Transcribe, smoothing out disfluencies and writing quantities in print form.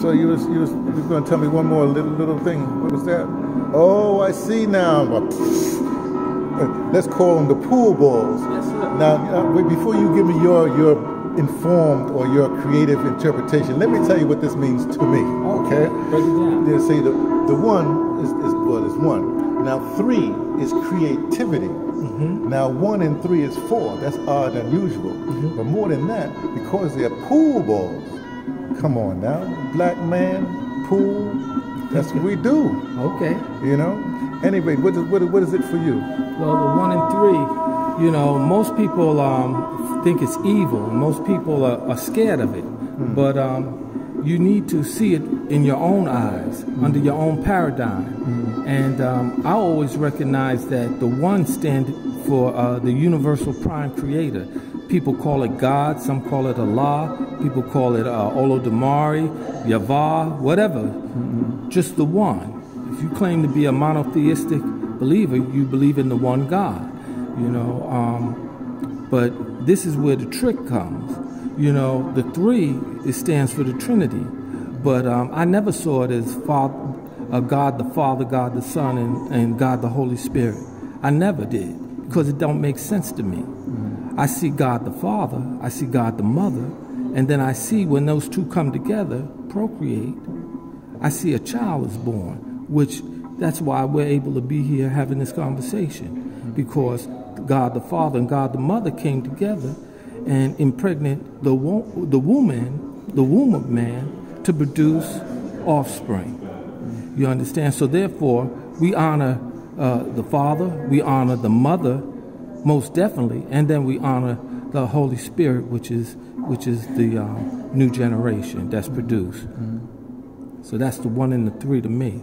So you was going to tell me one more little thing. What was that? Oh, I see now. Let's call them the pool balls. Yes, sir. Now, before you give me your informed or your creative interpretation, let me tell you what this means to me. Okay. Break it down. They say the one is one. Now three is creativity. Mm-hmm. Now 1 and 3 is 4. That's odd and unusual. Mm-hmm. But more than that, because they're pool balls. Come on now, black man, pool, that's what we do. Okay. You know? Anyway, what is it for you? Well, the 1 and 3, you know, most people think it's evil. Most people are scared of it. Mm. But you need to see it in your own eyes, mm. under your own paradigm. Mm. And I always recognize that the 1 stands for the universal prime creator. People call it God, some call it Allah, people call it Olodumare, Yahweh, whatever. Mm-hmm. Just the one. If you claim to be a monotheistic believer, you believe in the one God, you know. But this is where the trick comes. You know, the 3, it stands for the Trinity. But I never saw it as God the Father, God the Son, and God the Holy Spirit. I never did, because it don't make sense to me. I see God the Father, I see God the Mother, and then I see when those two come together, procreate, I see a child is born, which that's why we're able to be here having this conversation, because God the Father and God the Mother came together and impregnate the womb of man to produce offspring. You understand? So therefore, we honor the Father, we honor the Mother, most definitely, and then we honor the Holy Spirit, which is the new generation that's produced. Mm-hmm. So that's the 1 and the 3 to me.